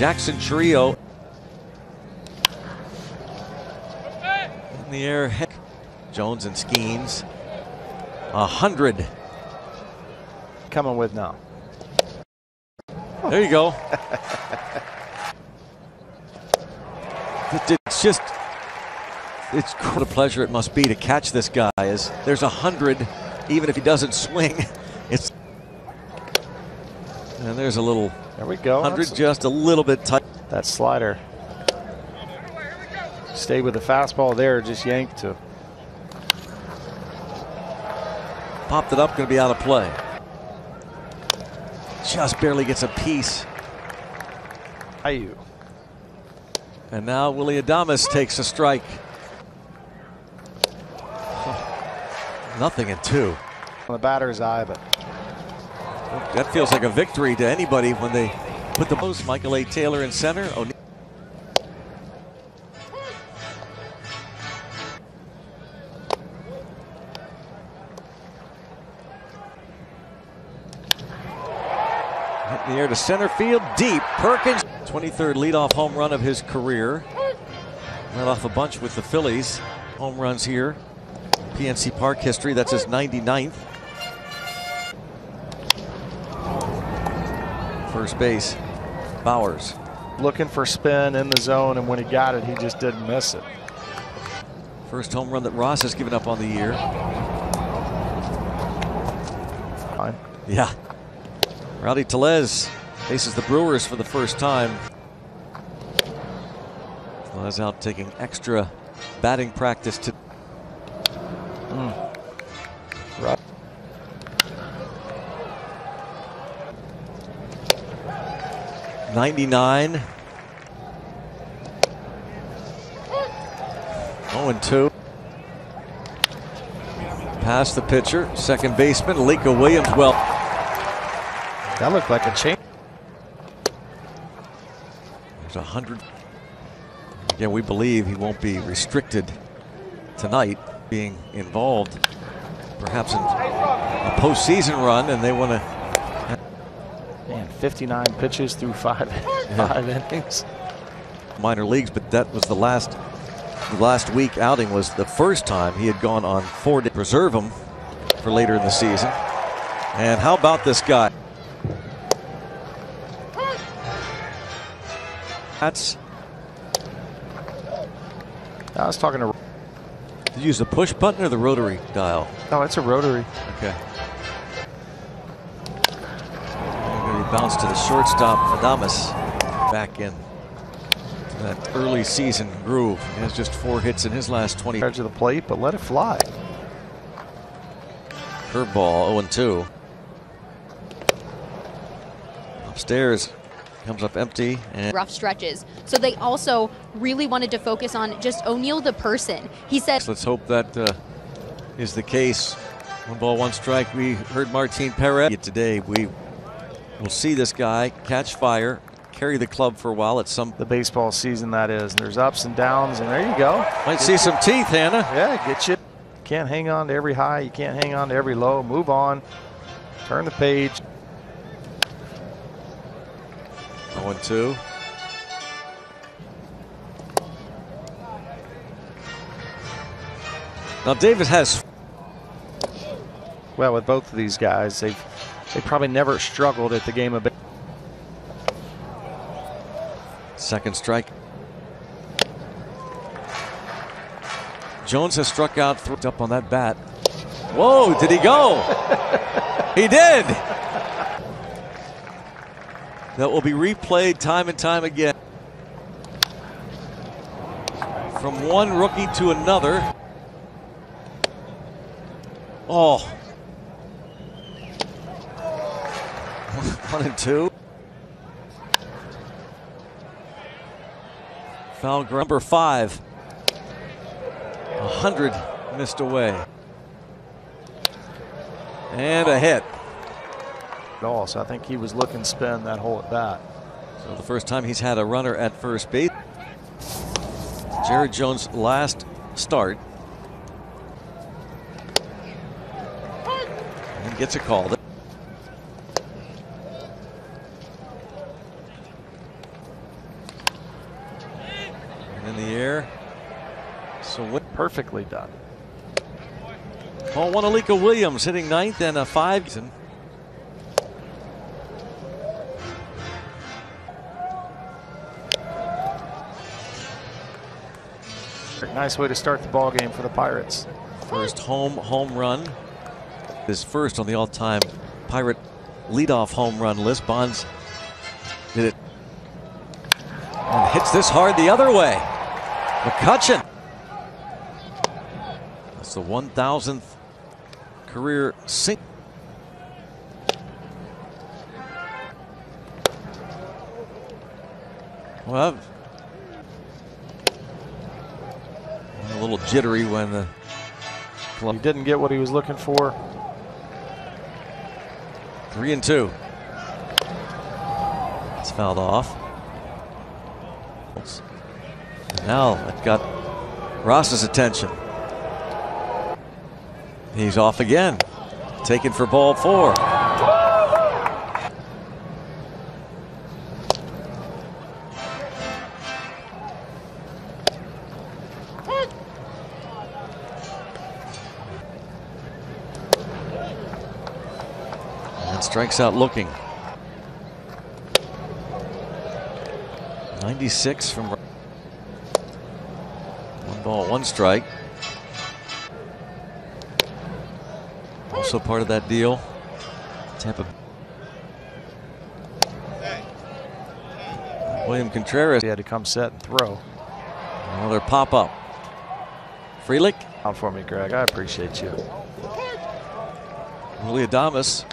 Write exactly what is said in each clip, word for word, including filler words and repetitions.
Jackson Trio. In the air, heck, Jones and Skeens. A hundred. Coming with now. There you go. It's just, it's what a pleasure it must be to catch this guy. Is there's a hundred, even if he doesn't swing. It's and there's a little. There we go. Hundred, just a little bit tight. That slider. Stay with the fastball there, just yanked to. Popped it up, going to be out of play. Just barely gets a piece. Ayu. And now Willy Adames takes a strike. Oh, nothing in two. On the batter's eye, but that feels like a victory to anybody when they put the most. Michael A. Taylor in center. Oneil. In the air to center field, deep. Perkins, twenty-third leadoff home run of his career. Led off a bunch with the Phillies. Home runs here, P N C Park history. That's his ninety-ninth. First base, Bowers. Looking for spin in the zone, and when he got it, he just didn't miss it. First home run that Ross has given up on the year. Fine. Yeah. Rowdy Tellez faces the Brewers for the first time. Tellez out taking extra batting practice to. Mm. Right. ninety-nine. oh and two. Past the pitcher, second baseman, Lika Williams. Well. That looked like a change. There's a hundred. Again, we believe he won't be restricted tonight, being involved perhaps in a postseason run, and they want to. Man, fifty-nine pitches through five, yeah. five innings. Minor leagues, but that was the last the last week outing was the first time he had gone on four to preserve him for later in the season. And how about this guy? That's. I was talking to. Did you use the push button or the rotary dial? No, it's a rotary. Okay. He bounced to the shortstop. Adames back in that early season groove. He has just four hits in his last twenty. Charge of the plate, but let it fly. Curveball, oh and two. Upstairs. Comes up empty and rough stretches. So they also really wanted to focus on just Oneil the person. He said, "Let's hope that uh, is the case." One ball, one strike. We heard Martin Perez today. We will see this guy catch fire, carry the club for a while at some the baseball season that is. And there's ups and downs, and there you go. Might get see you. Some teeth, Hannah. Yeah, get you. Can't hang on to every high. You can't hang on to every low. Move on. Turn the page. oh and two. Now Davis has. Well, with both of these guys, they've they probably never struggled at the game of. Second strike. Jones has struck out. Threw up on that bat. Whoa! Did he go? He did. That will be replayed time and time again. From one rookie to another. Oh. One and two. Foul ground number five. A hundred missed away. And a hit. All, so I think he was looking spin that hole at bat. So the first time he's had a runner at first base. Jared Jones' last start. And gets a call. in the air. So perfectly done. Oh, one Aliko Williams hitting ninth and a five. Nice way to start the ball game for the Pirates. First home home run. His first on the all-time Pirate leadoff home run list. Bonds did it and hits this hard the other way. McCutchen. That's the one thousandth career sink. Well, a little jittery when the club. He didn't get what he was looking for. Three and two. It's fouled off. And now it got Ross's attention. He's off again. Taken for ball four. Strikes out looking. ninety-six from one ball, one strike. Also part of that deal. Tampa. William Contreras. He had to come set and throw. Another pop up. Frelick. Out for me, Greg. I appreciate you. Willy Adames.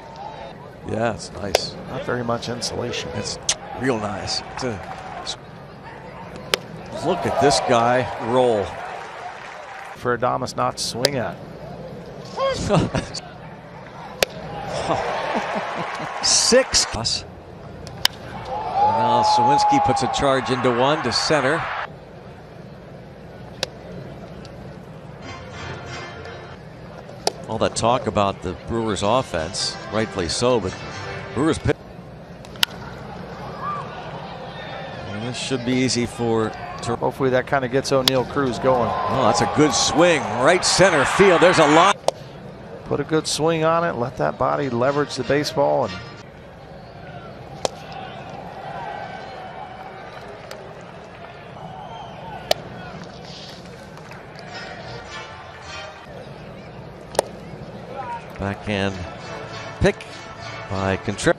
Yeah, it's nice. Not very much insulation. It's real nice. It's a, look at this guy roll. For Adames not to swing at. Six. And now Suwinski puts a charge into one to center. All that talk about the Brewers offense, rightfully so, but Brewers pick. And this should be easy for. Hopefully that kind of gets Oneil Cruz going. Oh, that's a good swing. Right center field. There's a lot. Put a good swing on it. Let that body leverage the baseball. And backhand pick by Contreras.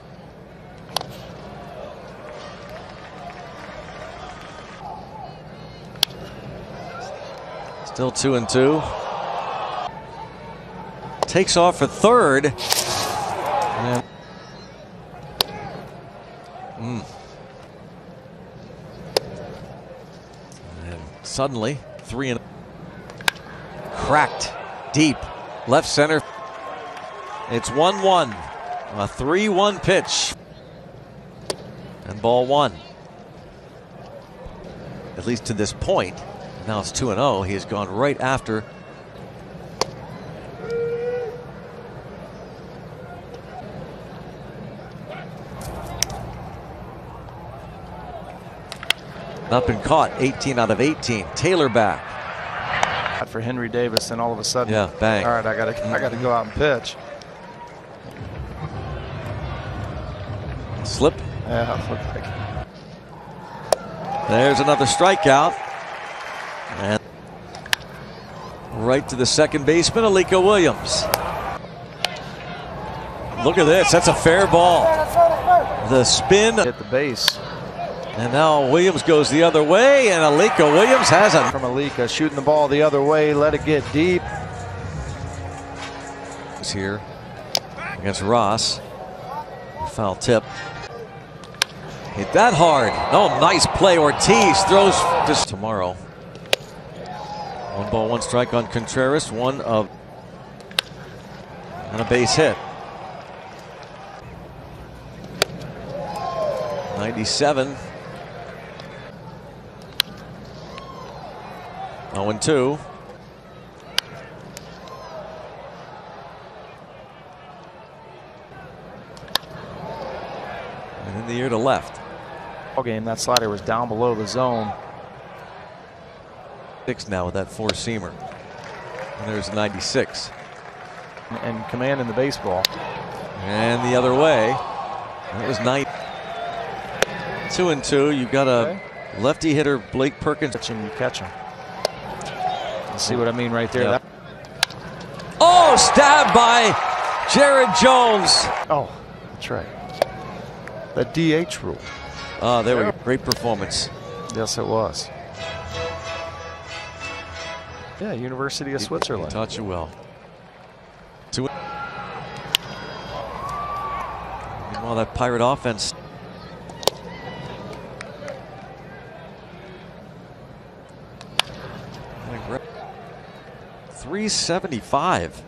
Still two and two. Takes off for third. And mm. and suddenly three and cracked deep left center. It's one one, a three one pitch, and ball one. At least to this point. Now it's two and oh. He has gone right after. Not been caught. eighteen out of eighteen. Taylor back. For Henry Davis, and all of a sudden, yeah, bang. All right, I gotta, I gotta go out and pitch. Slip. Yeah, looked like. There's another strikeout. And right to the second baseman, Aliko Williams. Look at this. That's a fair ball. The spin. Hit the base. And now Williams goes the other way, and Aliko Williams has it. From Alika, shooting the ball the other way, let it get deep. He's here against Ross. Foul tip. Hit that hard. Oh, nice play. Ortiz throws just tomorrow. One ball, one strike on Contreras. One of and a base hit. ninety-seven. oh and two. And in the air to left. Ball game, that slider was down below the zone. six now with that four-seamer. And there's ninety-six. And command in the baseball. And the other way. That was nine. Two and two. You've got a okay. lefty hitter, Blake Perkins. And you catch him. Let's see what I mean right there. Yeah. Oh, stabbed by Jared Jones. Oh, that's right. The D H rule. Oh, there yeah. we go. Great performance. Yes, it was. Yeah, University of you, Switzerland. You taught you well. Two. Meanwhile, that Pirate offense. three seventy-five.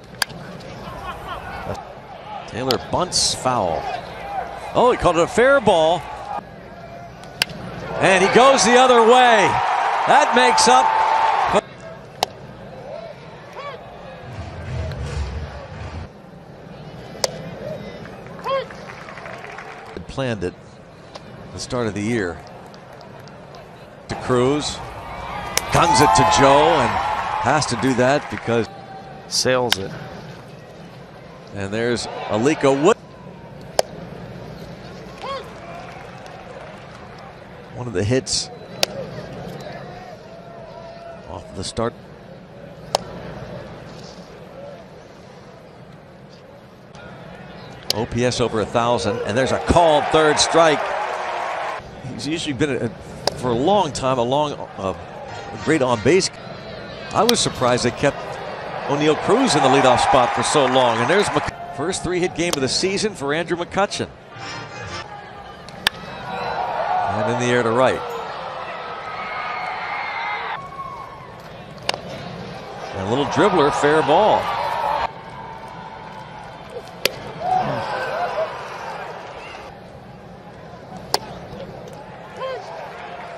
Taylor bunts foul. Oh, he called it a fair ball. And he goes the other way. That makes up. Planned it at the start of the year. To Cruz. Guns it to Joe and has to do that because sails it. And there's Aliko Williams. One of the hits off the start. O P S over a thousand, and there's a called third strike. He's usually been a, for a long time a long, uh, great on base. I was surprised they kept Oneil Cruz in the leadoff spot for so long. And there's McCutchen. First three-hit game of the season for Andrew McCutchen. And in the air to right. And a little dribbler, fair ball.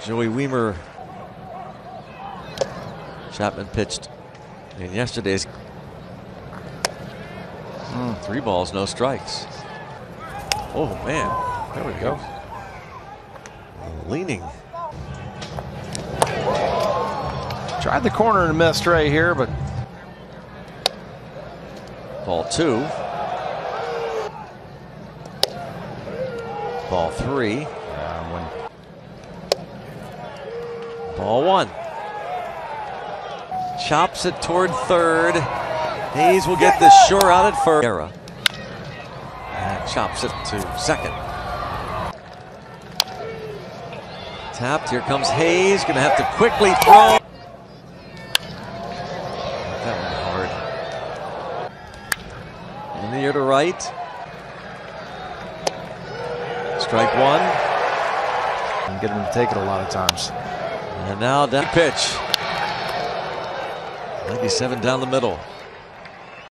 Joey Weimer. Chapman pitched in yesterday's mm. three balls, no strikes. Oh man, there we go. Leaning. Tried the corner and missed right here, but ball two, ball three, uh, one. Ball one. Chops it toward third. Hayes will get this sure out at first. And chops it to second. Tapped. Here comes Hayes. Gonna have to quickly throw. That one hard. In the air to right. Strike one. And get him to take it a lot of times. And now down pitch. ninety-seven down the middle.